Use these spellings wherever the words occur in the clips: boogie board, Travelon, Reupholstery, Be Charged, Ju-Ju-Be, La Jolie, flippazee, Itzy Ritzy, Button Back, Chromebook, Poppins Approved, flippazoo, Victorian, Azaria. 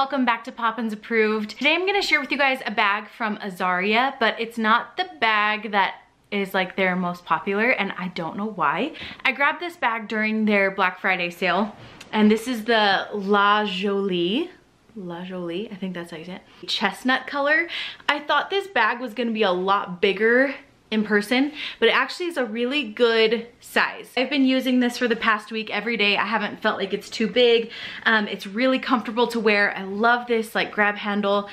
welcome back to Poppins Approved. Today I'm gonna share with you guys a bag from Azaria, but it's not the bag that is like their most popular, and I don't know why. I grabbed this bag during their Black Friday sale, and this is the La Jolie, I think that's how you say it, chestnut color. I thought this bag was gonna be a lot bigger in person, but it actually is a really good size. I've been using this for the past week every day. I haven't felt like it's too big. It's really comfortable to wear. I love this like grab handle.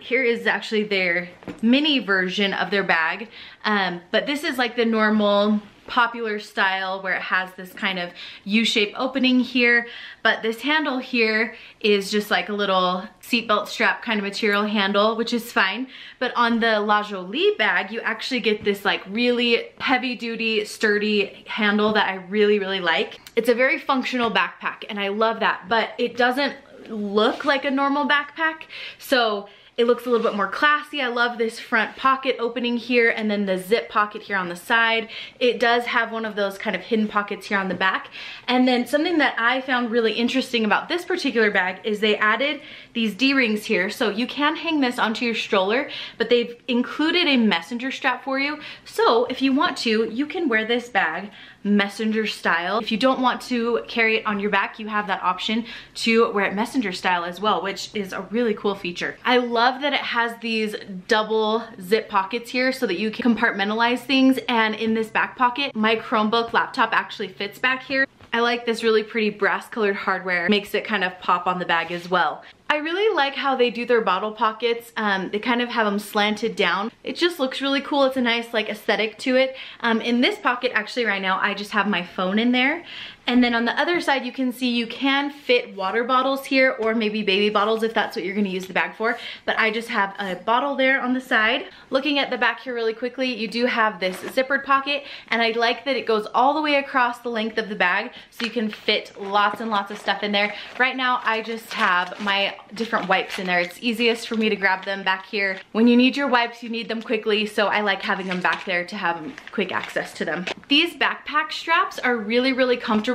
Here is actually their mini version of their bag, but this is like the normal popular style where it has this kind of U-shape opening here, but this handle here is just like a little seatbelt strap kind of material handle, which is fine. But on the La Jolie bag, you actually get this like really heavy duty, sturdy handle that I really, really like. It's a very functional backpack and I love that, but it doesn't look like a normal backpack. So it looks a little bit more classy. I love this front pocket opening here and then the zip pocket here on the side. It does have one of those kind of hidden pockets here on the back. And then something that I found really interesting about this particular bag is they added these D-rings here. So you can hang this onto your stroller, but they've included a messenger strap for you. So if you want to, you can wear this bag messenger style. If you don't want to carry it on your back, you have that option to wear it messenger style as well, which is a really cool feature. I love that it has these double zip pockets here so that you can compartmentalize things. And in this back pocket, my Chromebook laptop actually fits back here. I like this really pretty brass colored hardware. Makes it kind of pop on the bag as well. I really like how they do their bottle pockets. They kind of have them slanted down. It just looks really cool. It's a nice like aesthetic to it. In this pocket actually right now, I just have my phone in there. And then on the other side, you can see you can fit water bottles here or maybe baby bottles if that's what you're gonna use the bag for. But I just have a bottle there on the side. Looking at the back here really quickly, you do have this zippered pocket, and I like that it goes all the way across the length of the bag so you can fit lots and lots of stuff in there. Right now, I just have my different wipes in there. It's easiest for me to grab them back here. When you need your wipes, you need them quickly, so I like having them back there to have quick access to them. These backpack straps are really, really comfortable.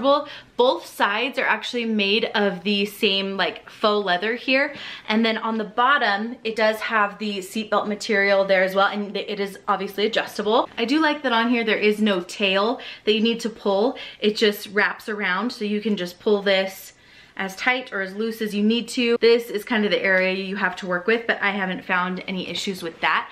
Both sides are actually made of the same like faux leather here. And then on the bottom, it does have the seatbelt material there as well. And it is obviously adjustable. I do like that on here, there is no tail that you need to pull. It just wraps around, so you can just pull this as tight or as loose as you need to. This is kind of the area you have to work with, but I haven't found any issues with that.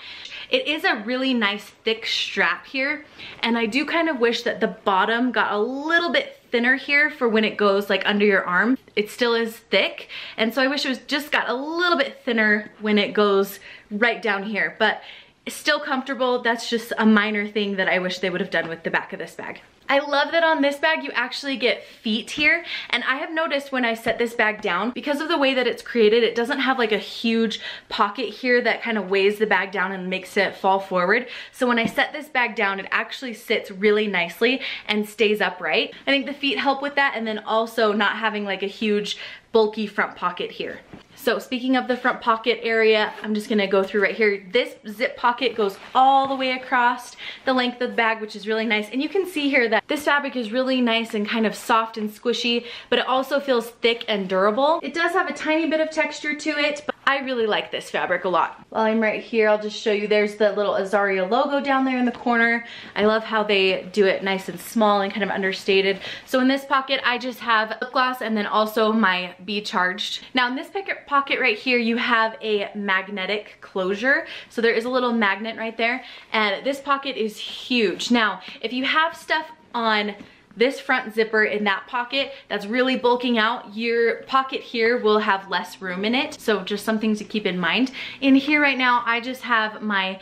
It is a really nice thick strap here. And I do kind of wish that the bottom got a little bit thinner here for when it goes like under your arm. It still is thick, and so I wish it was just got a little bit thinner when it goes right down here, but it's still comfortable. That's just a minor thing that I wish they would have done with the back of this bag. I love that on this bag you actually get feet here, and I have noticed when I set this bag down, because of the way that it's created, it doesn't have like a huge pocket here that kind of weighs the bag down and makes it fall forward. So when I set this bag down, it actually sits really nicely and stays upright. I think the feet help with that, and then also not having like a huge bulky front pocket here. So speaking of the front pocket area, I'm just gonna go through right here. This zip pocket goes all the way across the length of the bag, which is really nice. And you can see here that this fabric is really nice and kind of soft and squishy, but it also feels thick and durable. It does have a tiny bit of texture to it, but I really like this fabric a lot. While I'm right here, I'll just show you, there's the little Azaria logo down there in the corner. I love how they do it nice and small and kind of understated. So in this pocket, I just have lip gloss and then also my Be Charged. Now in this pocket right here, you have a magnetic closure. So there is a little magnet right there, and this pocket is huge. Now, if you have stuff on this front zipper in that pocket that's really bulking out, your pocket here will have less room in it. So just something to keep in mind. In here right now, I just have my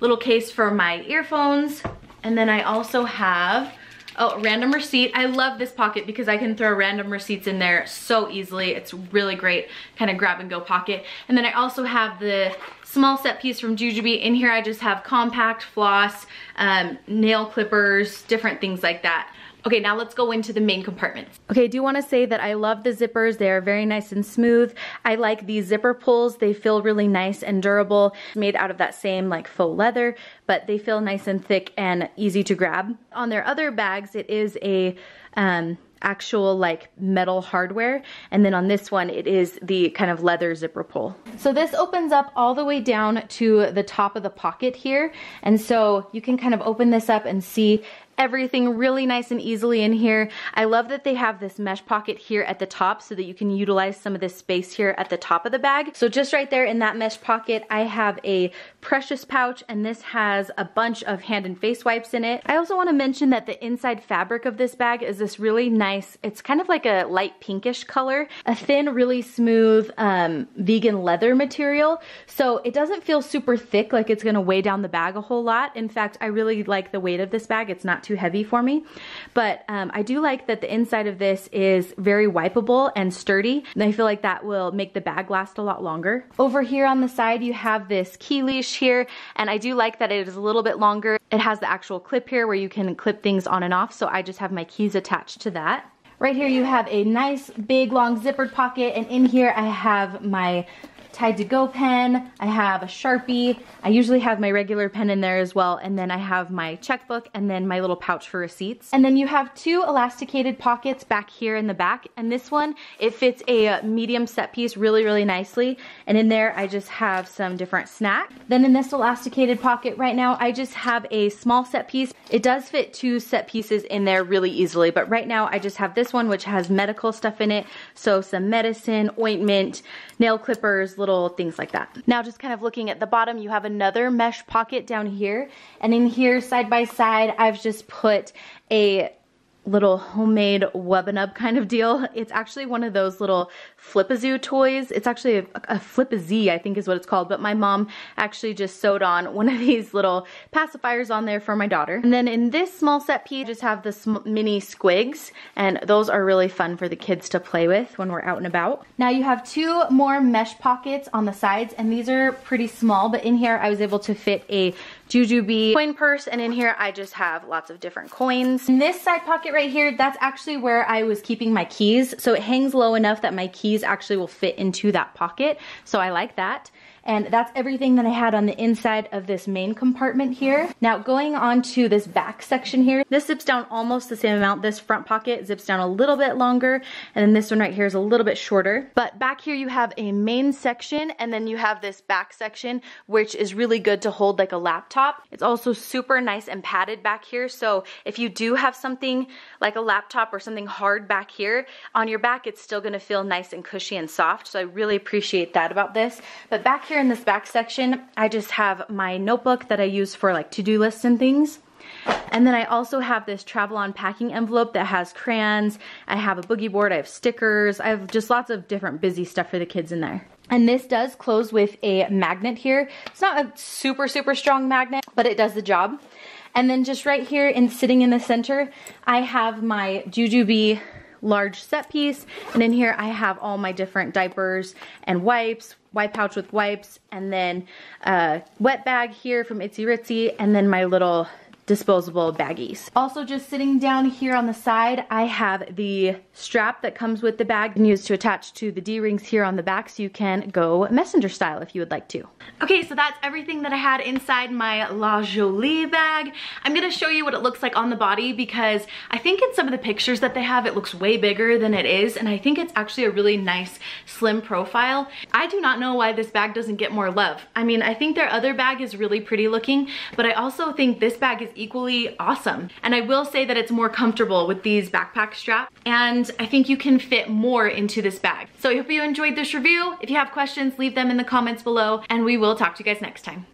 little case for my earphones. And then I also have a random receipt. I love this pocket because I can throw random receipts in there so easily. It's really great kind of grab and go pocket. And then I also have the small set piece from Ju-Ju-Be. In here I just have compact, floss, nail clippers, different things like that. Okay, now let's go into the main compartments. Okay, I do want to say that I love the zippers. They are very nice and smooth. I like these zipper pulls. They feel really nice and durable. It's made out of that same like faux leather, but they feel nice and thick and easy to grab. On their other bags, it is a actual like metal hardware, and then on this one it is the kind of leather zipper pull. So this opens up all the way down to the top of the pocket here, and so you can kind of open this up and see everything really nice and easily in here. I love that they have this mesh pocket here at the top so that you can utilize some of this space here at the top of the bag. So just right there in that mesh pocket, I have a precious pouch, and this has a bunch of hand and face wipes in it. I also want to mention that the inside fabric of this bag is this really nice, it's kind of like a light pinkish color, a thin, really smooth vegan leather material. So it doesn't feel super thick, like it's going to weigh down the bag a whole lot. In fact, I really like the weight of this bag. It's not too heavy for me, but I do like that the inside of this is very wipeable and sturdy, and I feel like that will make the bag last a lot longer. Over here on the side you have this key leash here, and I do like that it is a little bit longer. It has the actual clip here where you can clip things on and off, so I just have my keys attached to that. Right here you have a nice big long zippered pocket, and in here I have my Tide to go pen, I have a Sharpie, I usually have my regular pen in there as well, and then I have my checkbook, and then my little pouch for receipts. And then you have two elasticated pockets back here in the back, and this one, it fits a medium set piece really, really nicely, and in there I just have some different snacks. Then in this elasticated pocket right now, I just have a small set piece. It does fit two set pieces in there really easily, but right now I just have this one which has medical stuff in it, so some medicine, ointment, nail clippers, little things like that. Now just kind of looking at the bottom, you have another mesh pocket down here, and in here side by side I've just put a little homemade wub-and-up kind of deal. It's actually one of those little flippazoo toys. It's actually a flippazee, I think is what it's called, but my mom actually just sewed on one of these little pacifiers on there for my daughter. And then in this small set piece, I just have the mini squigs, and those are really fun for the kids to play with when we're out and about. Now you have two more mesh pockets on the sides, and these are pretty small, but in here I was able to fit a Ju-Ju-Be coin purse, and in here I just have lots of different coins. In this side pocket right here, that's actually where I was keeping my keys, so it hangs low enough that my keys actually will fit into that pocket, so I like that. And that's everything that I had on the inside of this main compartment here. Now going on to this back section here, this zips down almost the same amount. This front pocket zips down a little bit longer, and then this one right here is a little bit shorter. But back here you have a main section, and then you have this back section, which is really good to hold like a laptop. It's also super nice and padded back here, so if you do have something like a laptop or something hard back here on your back, it's still gonna feel nice and cushy and soft, so I really appreciate that about this. But back here in this back section, I just have my notebook that I use for like to-do lists and things. And then I also have this Travelon packing envelope that has crayons, I have a boogie board, I have stickers, I have just lots of different busy stuff for the kids in there. And this does close with a magnet here. It's not a super, super strong magnet, but it does the job. And then just right here and sitting in the center, I have my Ju-Ju-Be large set piece, and in here I have all my different diapers and wipes, wipe pouch with wipes, and then a wet bag here from Itzy Ritzy, and then my little disposable baggies. Also just sitting down here on the side, I have the strap that comes with the bag and used to attach to the D-rings here on the back, so you can go messenger style if you would like to. Okay, so that's everything that I had inside my La Jolie bag. I'm gonna show you what it looks like on the body, because I think in some of the pictures that they have, it looks way bigger than it is, and I think it's actually a really nice slim profile. I do not know why this bag doesn't get more love. I mean, I think their other bag is really pretty looking, but I also think this bag is equally awesome, and I will say that it's more comfortable with these backpack straps, and I think you can fit more into this bag. So I hope you enjoyed this review. If you have questions, leave them in the comments below, and we will talk to you guys next time.